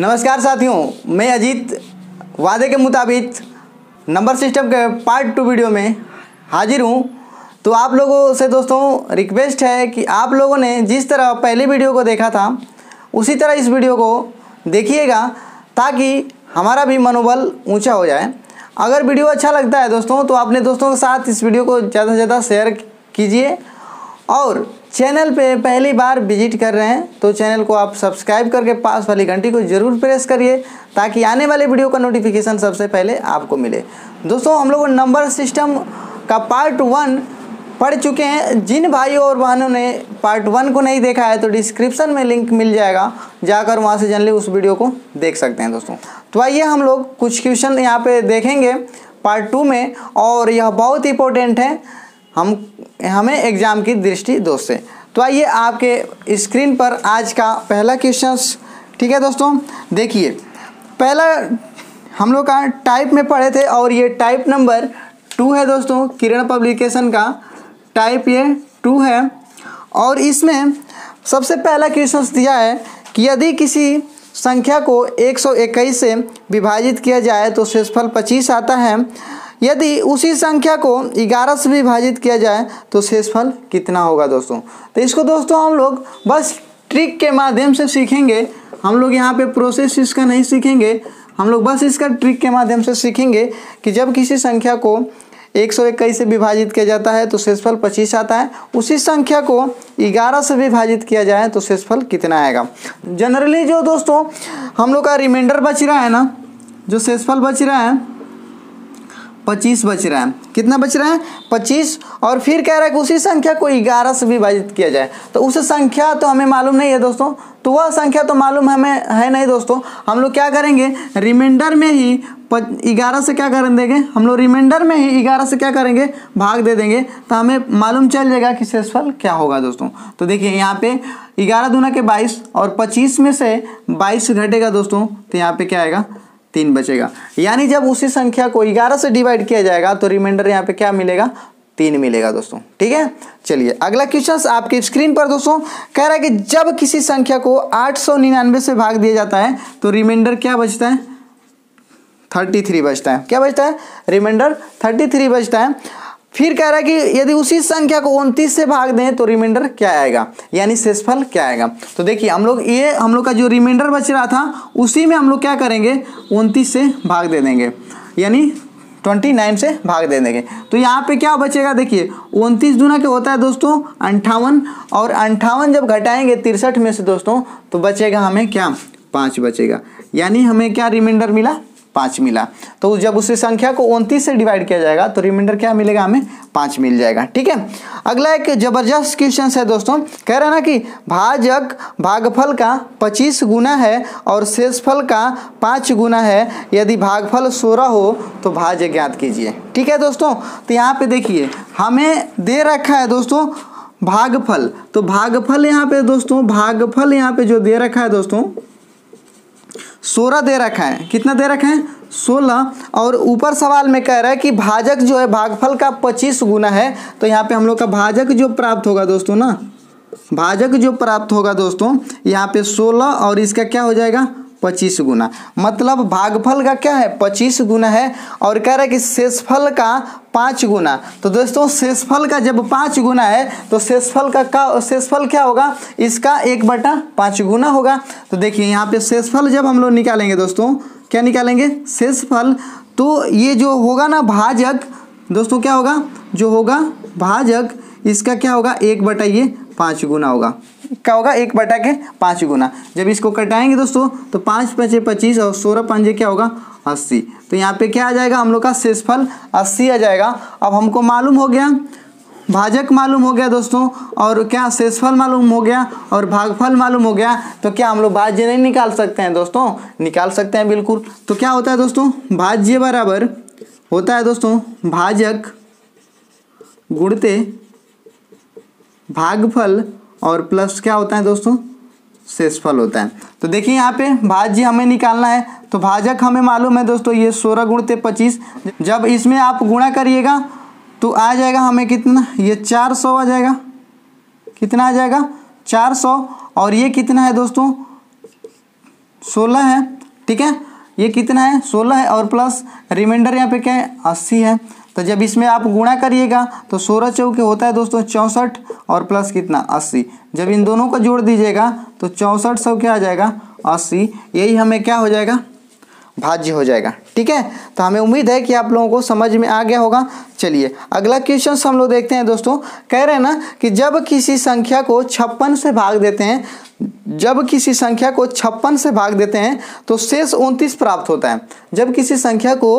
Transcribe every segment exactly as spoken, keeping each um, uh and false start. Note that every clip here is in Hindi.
नमस्कार साथियों, मैं अजीत वादे के मुताबिक नंबर सिस्टम के पार्ट टू वीडियो में हाजिर हूँ। तो आप लोगों से दोस्तों रिक्वेस्ट है कि आप लोगों ने जिस तरह पहले वीडियो को देखा था उसी तरह इस वीडियो को देखिएगा ताकि हमारा भी मनोबल ऊंचा हो जाए। अगर वीडियो अच्छा लगता है दोस्तों तो अपने दोस्तों के साथ इस वीडियो को ज़्यादा से ज़्यादा शेयर कीजिए, और चैनल पे पहली बार विजिट कर रहे हैं तो चैनल को आप सब्सक्राइब करके पास वाली घंटी को ज़रूर प्रेस करिए ताकि आने वाले वीडियो का नोटिफिकेशन सबसे पहले आपको मिले। दोस्तों हम लोग नंबर सिस्टम का पार्ट वन पढ़ चुके हैं। जिन भाइयों और बहनों ने पार्ट वन को नहीं देखा है तो डिस्क्रिप्शन में लिंक मिल जाएगा, जाकर वहाँ से जनरली उस वीडियो को देख सकते हैं दोस्तों। तो आइए हम लोग कुछ क्वेश्चन यहाँ पे देखेंगे पार्ट टू में, और यह बहुत इंपॉर्टेंट है हम हमें एग्ज़ाम की दृष्टि दोस्त से। तो आइए आपके स्क्रीन पर आज का पहला क्वेश्चन, ठीक है दोस्तों। देखिए पहला हम लोग का टाइप में पढ़े थे और ये टाइप नंबर टू है दोस्तों, किरण पब्लिकेशन का टाइप ये टू है। और इसमें सबसे पहला क्वेश्चन दिया है कि यदि किसी संख्या को एक सौ इक्कीस से विभाजित किया जाए तो शेषफल पच्चीस आता है, यदि उसी संख्या को ग्यारह से विभाजित किया जाए तो शेषफल कितना होगा दोस्तों। तो इसको दोस्तों हम लोग बस ट्रिक के माध्यम से सीखेंगे, हम लोग यहाँ पे प्रोसेस इसका नहीं सीखेंगे, हम लोग बस इसका ट्रिक के माध्यम से सीखेंगे कि जब किसी संख्या को एक सौ इक्कीस से विभाजित किया जाता है तो शेषफल पच्चीस आता है, उसी संख्या को ग्यारह से विभाजित किया जाए तो शेषफल कितना आएगा। जनरली जो दोस्तों हम लोग का रिमाइंडर बच रहा है ना, जो शेषफल बच रहा है पच्चीस बच रहा है, कितना बच रहा है पच्चीस, और फिर कह रहा है कि उसी संख्या को ग्यारह से विभाजित किया जाए। तो उस संख्या तो हमें मालूम नहीं है दोस्तों, तो वह संख्या तो मालूम हमें है नहीं दोस्तों। हम लोग क्या करेंगे रिमाइंडर में ही ग्यारह से क्या कर देंगे, हम लोग रिमाइंडर में ही ग्यारह से क्या करेंगे भाग दे देंगे तो हमें मालूम चल जाएगा कि शेषफल क्या होगा दोस्तों। तो देखिए यहाँ पे ग्यारह दूना के बाईस और पच्चीस में से बाईस घटेगा दोस्तों, तो यहाँ पे क्या आएगा तीन बचेगा। यानी जब उसी संख्या को ग्यारह से डिवाइड किया जाएगा तो रिमाइंडर यहाँ पे क्या मिलेगा, तीन मिलेगा दोस्तों, ठीक है। चलिए अगला क्वेश्चन आपके स्क्रीन पर दोस्तों कह रहा है कि जब किसी संख्या को आठ सौ निन्यानवे से भाग दिया जाता है तो रिमाइंडर क्या बचता है, थर्टी थ्री बचता है। क्या बचता है, रिमाइंडर थर्टी थ्री बचता है। फिर कह रहा है कि यदि उसी संख्या को उनतीस से भाग दें तो रिमाइंडर क्या आएगा, यानी शेषफल क्या आएगा। तो देखिए हम लोग ये हम लोग का जो रिमाइंडर बच रहा था उसी में हम लोग क्या करेंगे उनतीस से भाग दे देंगे, यानी उनतीस से भाग दे देंगे। तो यहाँ पे क्या बचेगा, देखिए उनतीस दूना के होता है दोस्तों अंठावन, और अंठावन जब घटाएंगे तिरसठ में से दोस्तों तो बचेगा हमें क्या, पाँच बचेगा। यानी हमें क्या रिमाइंडर मिला, पाँच मिला। तो जब उसी संख्या को उनतीस से डिवाइड किया जाएगा तो रिमाइंडर क्या मिलेगा, हमें पाँच मिल जाएगा, ठीक है। अगला एक जबरदस्त क्वेश्चन है दोस्तों, कह रहे हैं ना कि भाजक भागफल का पच्चीस गुना है और शेषफल का पाँच गुना है, यदि भागफल सोलह हो तो भाज्य ज्ञात कीजिए, ठीक है दोस्तों। तो यहाँ पे देखिए हमें दे रखा है दोस्तों भागफल, तो भागफल यहाँ पे दोस्तों भागफल यहाँ पे जो दे रखा है दोस्तों सोलह दे रखा है, कितना दे रखा है सोलह, और ऊपर सवाल में कह रहा है कि भाजक जो है भागफल का पच्चीस गुना है, तो यहाँ पे हम लोग का भाजक जो प्राप्त होगा दोस्तों ना, भाजक जो प्राप्त होगा दोस्तों यहाँ पे सोलह और इसका क्या हो जाएगा पच्चीस गुना, मतलब भागफल का क्या है पच्चीस गुना है। और कह रहा है कि शेषफल का पाँच गुना, तो दोस्तों शेषफल का जब पाँच गुना है तो शेषफल का का शेषफल क्या होगा, इसका एक बटा पाँच गुना होगा। तो देखिए यहाँ पे शेषफल जब हम लोग निकालेंगे दोस्तों, क्या निकालेंगे शेषफल, तो ये जो होगा ना भाजक दोस्तों क्या होगा, जो होगा भाजक इसका क्या होगा एक बटा ये पाँच गुना होगा, क्या होगा एक बटा के पाँच गुना। जब इसको कटाएंगे दोस्तों तो पाँच पाँचे पच्चीस और सोलह पाँचे क्या होगा अस्सी, तो यहाँ पे क्या आ जाएगा हम लोग का शेषफल अस्सी आ जाएगा। अब हमको मालूम हो गया भाजक मालूम हो गया दोस्तों, और क्या शेषफल मालूम हो गया और भागफल मालूम हो गया, तो क्या हम लोग भाज्य नहीं निकाल सकते हैं दोस्तों, निकाल सकते हैं बिल्कुल। तो क्या होता है दोस्तों भाज्य बराबर होता है दोस्तों भाजक गुणते भागफल और प्लस क्या होता है दोस्तों शेषफल होता है। तो देखिए यहाँ पे भाज्य हमें निकालना है, तो भाजक हमें मालूम है दोस्तों ये सोलह गुणते पच्चीस, जब इसमें आप गुणा करिएगा तो आ जाएगा हमें कितना, ये चार सौ आ जाएगा, कितना आ जाएगा चार सौ, और ये कितना है दोस्तों सोलह है, ठीक है, ये कितना है सोलह है और प्लस रिमाइंडर यहाँ पे क्या है अस्सी है। तो जब इसमें आप गुणा करिएगा तो सोलह चौके होता है दोस्तों चौंसठ और प्लस कितना अस्सी, जब इन दोनों को जोड़ दीजिएगा तो चौंसठ सौ क्या आ जाएगा अस्सी, यही हमें क्या हो जाएगा भाज्य हो जाएगा। ठीक है, तो हमें उम्मीद है कि आप लोगों को समझ में आ गया होगा। चलिए अगला क्वेश्चन हम लोग देखते हैं दोस्तों। कह रहे हैं ना कि जब किसी संख्या को छप्पन से भाग देते हैं जब किसी संख्या को छप्पन से भाग देते हैं तो शेष उनतीस प्राप्त होता है। जब किसी संख्या को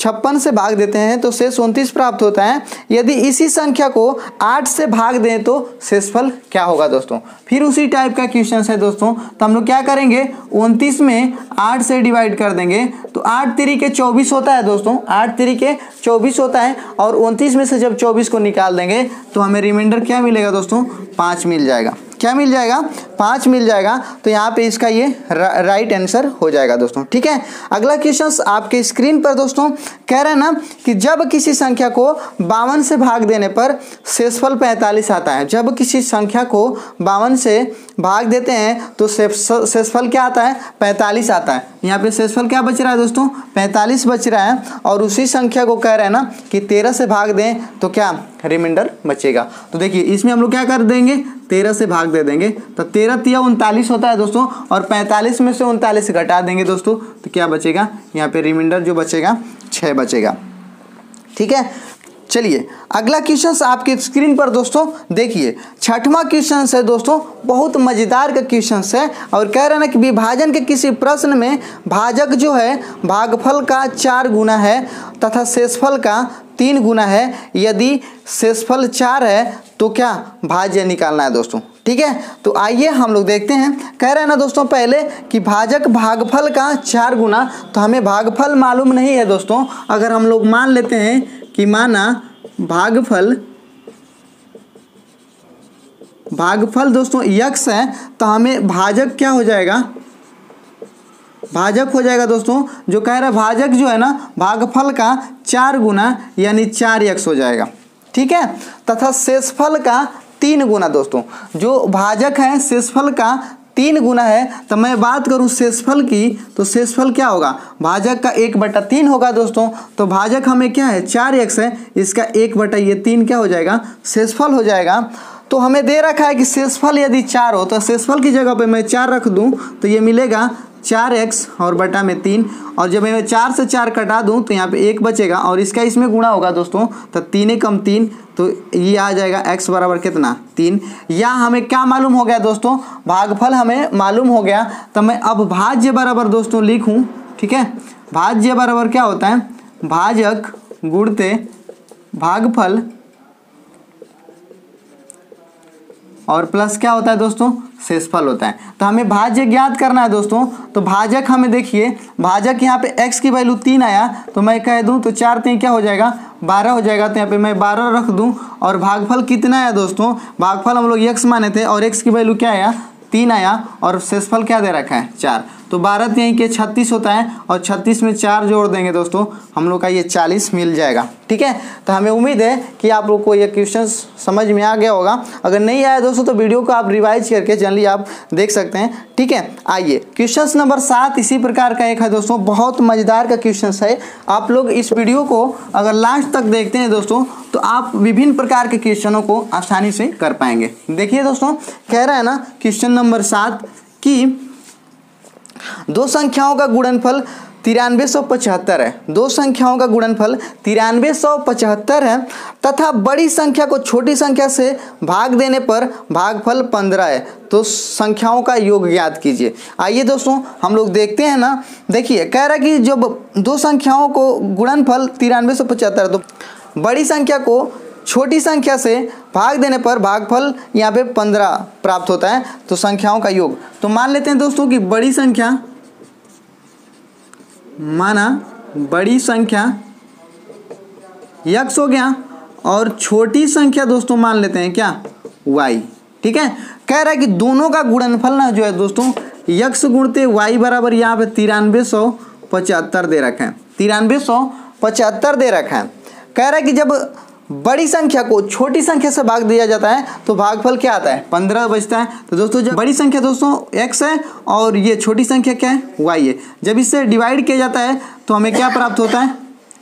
छप्पन से भाग देते हैं तो शेष उनतीस प्राप्त होता है। यदि इसी संख्या को आठ से भाग दें तो शेषफल क्या होगा दोस्तों। फिर उसी टाइप का क्वेश्चन है दोस्तों। तो हम लोग क्या करेंगे उनतीस में आठ से डिवाइड कर देंगे तो आठ तरीके चौबीस होता है दोस्तों, आठ तरीके चौबीस होता है और उनतीस में से जब चौबीस को निकाल देंगे तो हमें रिमाइंडर क्या मिलेगा दोस्तों पाँच मिल जाएगा। क्या मिल जाएगा पाँच मिल जाएगा। तो यहाँ पे इसका ये रा, राइट आंसर हो जाएगा दोस्तों। ठीक है, अगला क्वेश्चन आपके स्क्रीन पर दोस्तों। कह रहे हैं ना कि जब किसी संख्या को बावन से भाग देने पर शेषफल पैंतालीस आता है। जब किसी संख्या को बावन से भाग देते हैं तो शेषफल क्या आता है पैंतालीस आता है। यहाँ पे शेषफल क्या बच रहा है दोस्तों पैंतालीस बच रहा है और उसी संख्या को कह रहे हैं ना कि तेरह से भाग दें तो क्या रिमाइंडर बचेगा। तो देखिए इसमें हम लोग क्या कर देंगे तेरह से भाग दे देंगे तो तेरह तिया उनतालीस होता है दोस्तों और पैंतालीस में से उनतालीस घटा देंगे दोस्तों तो क्या बचेगा यहाँ पे रिमाइंडर जो बचेगा छः बचेगा। ठीक है, चलिए अगला क्वेश्चन आपके स्क्रीन पर दोस्तों देखिए छठवां क्वेश्चन है दोस्तों, बहुत मज़ेदार का क्वेश्चन है। और कह रहे हैं कि विभाजन के किसी प्रश्न में भाजक जो है भागफल का चार गुना है तथा शेषफल का तीन गुना है। यदि शेषफल चार है तो क्या भाज्य निकालना है दोस्तों। ठीक है, तो आइए हम लोग देखते हैं। कह रहे हैं ना दोस्तों पहले कि भाजक भागफल का चार गुना, तो हमें भागफल मालूम नहीं है दोस्तों। अगर हम लोग मान लेते हैं कि माना भागफल भागफल दोस्तों यक्स है तो हमें भाजक क्या हो जाएगा भाजक हो जाएगा दोस्तों। जो कह रहा है भाजक जो है ना भागफल का चार गुना यानी चार यक्स हो जाएगा। ठीक है, तथा शेषफल का तीन गुना दोस्तों, जो भाजक है शेषफल का तीन गुना है। तो मैं बात करूं शेषफल की तो शेषफल क्या होगा भाजक का एक बटा तीन होगा दोस्तों। तो भाजक हमें क्या है चार एक्स है, इसका एक बटा ये तीन क्या हो जाएगा शेषफल हो जाएगा। तो हमें दे रखा है कि शेषफल यदि चार हो तो शेषफल की जगह पे मैं चार रख दूं तो ये मिलेगा चार एक्स और बटा में तीन, और जब मैं चार से चार कटा दूं तो यहाँ पे एक बचेगा और इसका इसमें गुणा होगा दोस्तों। तो तीन कम तीन तो ये आ जाएगा एक्स बराबर कितना तीन। या हमें क्या मालूम हो गया दोस्तों भागफल हमें मालूम हो गया। तो मैं अब भाज्य बराबर दोस्तों लिखूं। ठीक है, भाज्य बराबर क्या होता है भाजक गुणते भागफल और प्लस क्या होता है दोस्तों शेषफल होता है। तो हमें भाज्य ज्ञात करना है दोस्तों। तो भाजक हमें देखिए भाजक यहाँ पे x की वैल्यू तीन आया तो मैं कह दूं तो चार तीन क्या हो जाएगा बारह हो जाएगा। तो यहाँ पे मैं बारह रख दूं और भागफल कितना आया दोस्तों भागफल हम लोग x माने थे और x की वैल्यू क्या आया तीन आया और शेषफल क्या दे रखा है चार। तो बारह तीन के छत्तीस होता है और छत्तीस में चार जोड़ देंगे दोस्तों हम लोग का ये चालीस मिल जाएगा। ठीक है, तो हमें उम्मीद है कि आप लोग को ये क्वेश्चन समझ में आ गया होगा। अगर नहीं आया दोस्तों तो वीडियो को आप रिवाइज करके जनरली आप देख सकते हैं। ठीक है, आइए क्वेश्चन नंबर सात इसी प्रकार का एक है दोस्तों, बहुत मज़ेदार का क्वेश्चन है। आप लोग इस वीडियो को अगर लास्ट तक देखते हैं दोस्तों तो आप विभिन्न प्रकार के क्वेश्चनों को आसानी से कर पाएंगे। देखिए दोस्तों कह रहा है ना क्वेश्चन नंबर सात कि दो संख्याओं का गुणनफल तिरानवे सौ पचहत्तर है दो संख्याओं का गुणनफल तिरानवे सौ पचहत्तर है तथा बड़ी संख्या को छोटी संख्या से भाग देने पर भागफल पंद्रह है। तो संख्याओं का योग ज्ञात कीजिए। आइए दोस्तों हम लोग देखते हैं ना। देखिए कह रहा कि जब दो संख्याओं को गुणनफल तिरानवे सौ पचहत्तर तो बड़ी संख्या को छोटी संख्या से भाग देने पर भागफल यहाँ पे पंद्रह प्राप्त होता है। तो संख्याओं का योग तो मान लेते हैं दोस्तों कि बड़ी संख्या माना बड़ी संख्या यक्स हो गया और छोटी संख्या दोस्तों मान लेते हैं क्या वाई। ठीक है, कह रहा है कि दोनों का गुणनफल ना जो है दोस्तों यक्स गुणते वाई बराबर यहाँ पे तिरानवे सौ पचहत्तर दे रखा है तिरानवे सौ पचहत्तर दे रखा है। कह रहा है कि जब बड़ी संख्या को छोटी संख्या से भाग दिया जाता है तो भागफल क्या आता है, पंद्रह बचता है। तो दोस्तों जब बड़ी संख्या दोस्तों एक्स है और ये छोटी संख्या क्या है, वाई है, जब इससे डिवाइड किया जाता है तो हमें क्या प्राप्त होता है,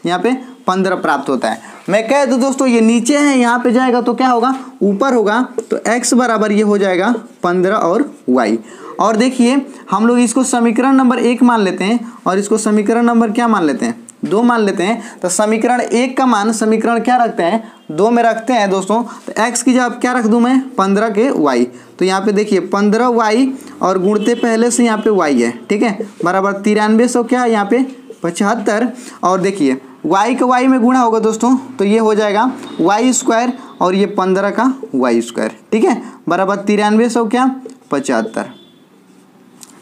यहाँ पे पंद्रह प्राप्त होता है। मैं कह दूं दोस्तों ये नीचे है, यहाँ पे जाएगा तो क्या होगा, ऊपर होगा, तो एक्स बराबर ये हो जाएगा पंद्रह और वाई। और देखिए हम लोग इसको समीकरण नंबर एक मान लेते हैं और इसको समीकरण नंबर क्या मान लेते हैं, दो मान लेते हैं। तो समीकरण एक का मान समीकरण क्या रखते हैं, दो में रखते हैं दोस्तों। तो x की जगह क्या रख दूं मैं, पंद्रह के y। तो यहाँ पे देखिए पंद्रह वाई और गुणते पहले से यहाँ पे y है, ठीक है, बराबर तिरानवे सौ क्या है यहाँ पे पचहत्तर। और देखिए y का y में गुणा होगा दोस्तों तो ये हो जाएगा वाई स्क्वायर और ये पंद्रह का वाई स्क्वायर, ठीक है, बराबर तिरानवे सौ क्या पचहत्तर,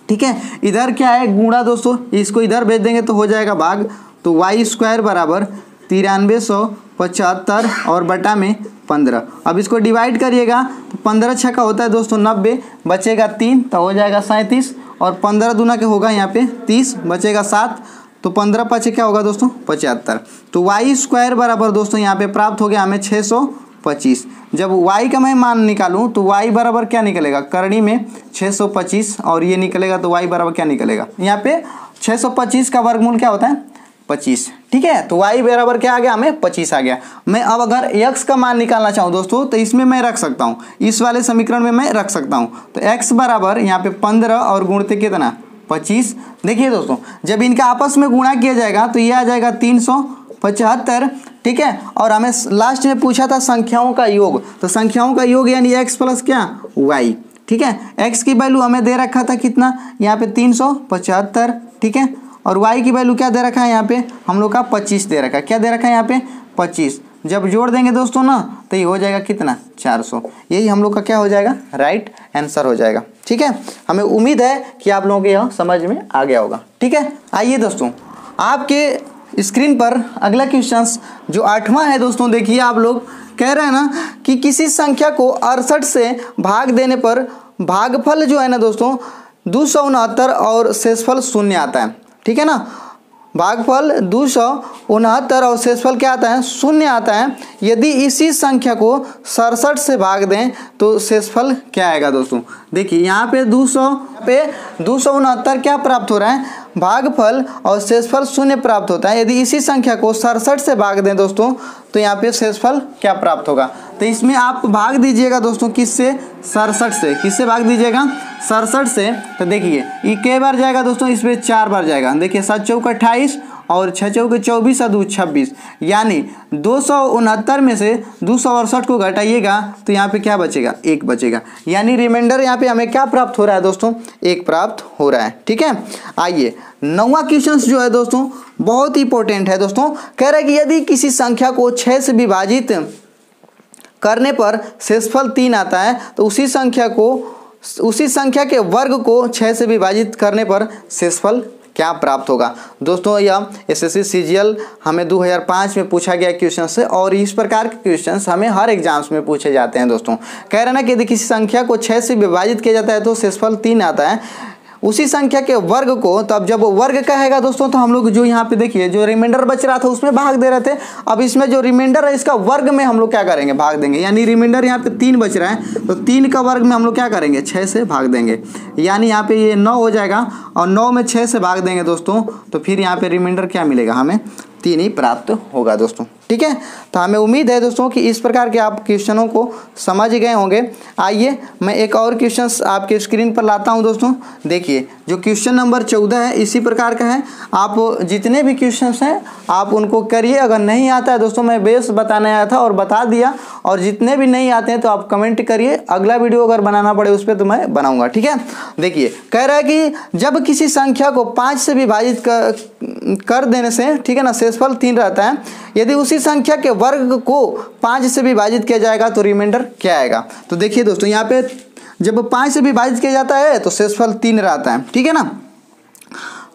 ठीक है। इधर क्या है गुणा दोस्तों, इसको इधर भेज देंगे तो हो जाएगा भाग, तो वाई स्क्वायर बराबर तिरानवे सौ पचहत्तर और बटा में पंद्रह। अब इसको डिवाइड करिएगा तो पंद्रह छः का होता है दोस्तों नब्बे, बचेगा तीन तो हो जाएगा सैंतीस और पंद्रह दूना के होगा यहाँ पे तीस, बचेगा सात तो पंद्रह पाँच क्या होगा दोस्तों पचहत्तर। तो वाई स्क्वायर बराबर दोस्तों यहाँ पे प्राप्त हो गया हमें छः सौ पच्चीस। जब y का मैं मान निकालूं तो y बराबर क्या निकलेगा, करणी में छः सौ पच्चीस और ये निकलेगा तो y बराबर क्या निकलेगा, यहाँ पे छः सौ पच्चीस का वर्गमूल क्या होता है पच्चीस, ठीक है। तो y बराबर क्या आ गया हमें पच्चीस आ गया। मैं अब अगर x का मान निकालना चाहूँ दोस्तों तो इसमें मैं रख सकता हूँ, इस वाले समीकरण में मैं रख सकता हूँ। तो x बराबर यहाँ पे पंद्रह और गुणते कितना पच्चीस। देखिए दोस्तों जब इनका आपस में गुणा किया जाएगा तो ये आ जाएगा तीन सौ पचहत्तर, ठीक है। और हमें लास्ट में पूछा था संख्याओं का योग, तो संख्याओं का योग यानी x प्लस क्या y, ठीक है। x की वैल्यू हमें दे रखा था कितना यहाँ पे तीन सौ पचहत्तर, ठीक है, और y की वैल्यू क्या दे रखा है यहाँ पे हम लोग का पच्चीस दे रखा है, क्या दे रखा है यहाँ पे पच्चीस। जब जोड़ देंगे दोस्तों ना तो ये हो जाएगा कितना चार सौ, यही हम लोग का क्या हो जाएगा राइट आंसर हो जाएगा, ठीक है। हमें उम्मीद है कि आप लोगों को यह समझ में आ गया होगा, ठीक है। आइए दोस्तों आपके स्क्रीन पर अगला क्वेश्चंस जो आठवां है दोस्तों, देखिए आप लोग कह रहे हैं ना कि किसी संख्या को अड़सठ से भाग देने पर भागफल जो है ना दोस्तों दो सौ उनहत्तर और शेषफल शून्य आता है, ठीक है ना, भागफल दो सौ उनहत्तर और शेषफल क्या आता है शून्य आता है। यदि इसी संख्या को सड़सठ से भाग दें तो शेषफल क्या आएगा दोस्तों। देखिए यहाँ पे दो सौ पे दो सौ उनहत्तर क्या प्राप्त हो रहा है भागफल और शेषफल शून्य प्राप्त होता है। यदि इसी संख्या को सड़सठ से भाग दें दोस्तों तो यहाँ पे शेषफल क्या प्राप्त होगा। तो इसमें आप भाग दीजिएगा दोस्तों किससे, सड़सठ से, किससे भाग दीजिएगा सड़सठ से। तो देखिए ये कई बार जाएगा दोस्तों, इसमें चार बार जाएगा। देखिए सात चौक अट्ठाईस और छः चौके चौबीस और दो छब्बीस, यानी दो सौ उनहत्तर में से दो सौ अड़सठ को घटाइएगा तो यहाँ पे क्या बचेगा, एक बचेगा, यानी रिमाइंडर यहाँ पे हमें क्या प्राप्त हो रहा है दोस्तों, एक प्राप्त हो रहा है, ठीक है। आइए नौवां क्वेश्चन जो है दोस्तों बहुत इंपॉर्टेंट है दोस्तों, कह रहे हैं कि यदि किसी संख्या को छः से विभाजित करने पर शेषफल तीन आता है तो उसी संख्या को उसी संख्या के वर्ग को छः से विभाजित करने पर शेषफल क्या प्राप्त होगा। दोस्तों यह एसएससी सीजीएल हमें दो हज़ार पाँच में पूछा गया क्वेश्चन से और इस प्रकार के क्वेश्चंस हमें हर एग्जाम्स में पूछे जाते हैं दोस्तों। कह रहे ना कि यदि किसी संख्या को छः से विभाजित किया जाता है तो शेषफल तीन आता है उसी संख्या के वर्ग को, तो अब जब वर्ग कहेगा दोस्तों तो हम लोग जो यहाँ पे देखिए जो रिमाइंडर बच रहा था उसमें भाग दे रहे थे, अब इसमें जो रिमाइंडर है इसका वर्ग में हम लोग क्या करेंगे भाग देंगे, यानी रिमाइंडर यहाँ पे तीन बच रहा है तो तीन का वर्ग में हम लोग क्या करेंगे छः से भाग देंगे, यानी यहाँ पे ये नौ हो जाएगा और नौ में छः से भाग देंगे दोस्तों तो फिर यहाँ पे रिमाइंडर क्या मिलेगा हमें तीन ही प्राप्त होगा दोस्तों, ठीक है। तो हमें उम्मीद है दोस्तों कि इस प्रकार के आप क्वेश्चनों को समझ गए होंगे। आइए मैं एक और क्वेश्चंस आपके स्क्रीन पर लाता हूं दोस्तों। देखिए जो क्वेश्चन नंबर चौदह है इसी प्रकार का है, आप जितने भी क्वेश्चंस हैं आप उनको करिए, अगर नहीं आता है दोस्तों मैं बेस बताने आया था और बता दिया, और जितने भी नहीं आते हैं तो आप कमेंट करिए, अगला वीडियो अगर बनाना पड़े उस पर तो मैं बनाऊँगा, ठीक है। देखिए कह रहा है कि जब किसी संख्या को पाँच से विभाजित कर देने से, ठीक है ना, शेषफल तीन रहता है, यदि उसी संख्या के वर्ग को पाँच से विभाजित किया जाएगा तो रिमाइंडर क्या आएगा। तो देखिए दोस्तों यहाँ पे जब पाँच से विभाजित किया जाता है तो शेषफल तीन रहता है, ठीक है ना।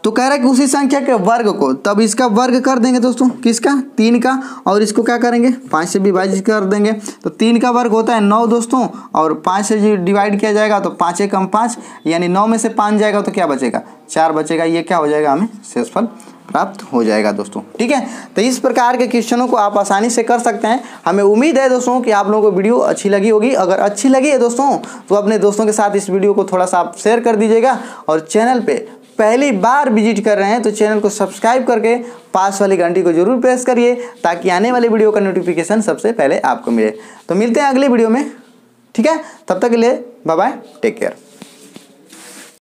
तो कह रहा है कि उसी संख्या के वर्ग को, तब इसका वर्ग कर देंगे दोस्तों किसका, तीन का, और इसको क्या करेंगे पाँच से विभाजित कर देंगे तो तीन का वर्ग होता है नौ दोस्तों, और पाँच से डिवाइड किया जाएगा तो पाँच एक कम पाँच, यानी नौ में से पाँच जाएगा तो क्या बचेगा चार बचेगा, ये क्या हो जाएगा हमें शेषफल प्राप्त हो जाएगा दोस्तों। ठीक है, तो इस प्रकार के क्वेश्चनों को आप आसानी से कर सकते हैं। हमें उम्मीद है दोस्तों कि आप लोगों को वीडियो अच्छी लगी होगी। अगर अच्छी लगी है दोस्तों तो अपने दोस्तों के साथ इस वीडियो को थोड़ा सा आप शेयर कर दीजिएगा, और चैनल पे पहली बार विजिट कर रहे हैं तो चैनल को सब्सक्राइब करके पास वाली घंटी को जरूर प्रेस करिए ताकि आने वाले वीडियो का नोटिफिकेशन सबसे पहले आपको मिले। तो मिलते हैं अगले वीडियो में, ठीक है, तब तक के लिए बाय बाय, टेक केयर।